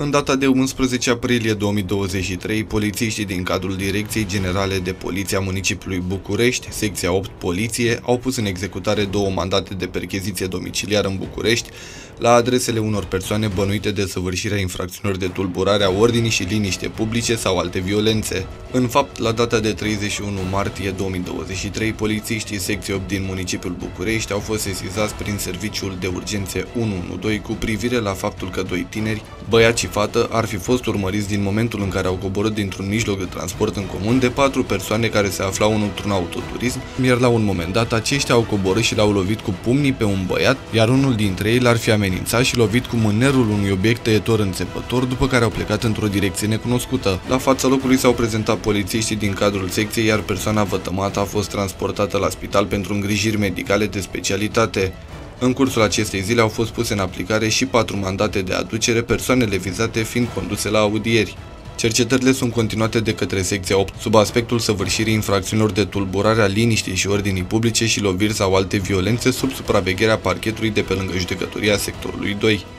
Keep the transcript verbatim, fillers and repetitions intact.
În data de unsprezece aprilie două mii douăzeci și trei, polițiștii din cadrul Direcției Generale de Poliție a Municipiului București, Secția opt Poliție, au pus în executare două mandate de percheziție domiciliară în București la adresele unor persoane bănuite de săvârșirea infracțiunilor de tulburare a ordinii și liniște publice sau alte violențe. În fapt, la data de treizeci și unu martie două mii douăzeci și trei, polițiștii Secției opt din Municipiul București au fost sesizați prin serviciul de urgențe unu unu doi cu privire la faptul că doi tineri, băiat și fată, ar fi fost urmăriți din momentul în care au coborât dintr-un mijloc de transport în comun de patru persoane care se aflau într-un autoturism, iar la un moment dat aceștia au coborât și l-au lovit cu pumnii pe un băiat, iar unul dintre ei l-ar fi amenințat și lovit cu mânerul unui obiect tăietor înțepător, după care au plecat într-o direcție necunoscută. La fața locului s-au prezentat polițiștii din cadrul secției, iar persoana vătămată a fost transportată la spital pentru îngrijiri medicale de specialitate. În cursul acestei zile au fost puse în aplicare și patru mandate de aducere, persoanele vizate fiind conduse la audieri. Cercetările sunt continuate de către secția opt sub aspectul săvârșirii infracțiunilor de tulburare a liniștii și ordinii publice și loviri sau alte violențe sub supravegherea parchetului de pe lângă judecătoria sectorului doi.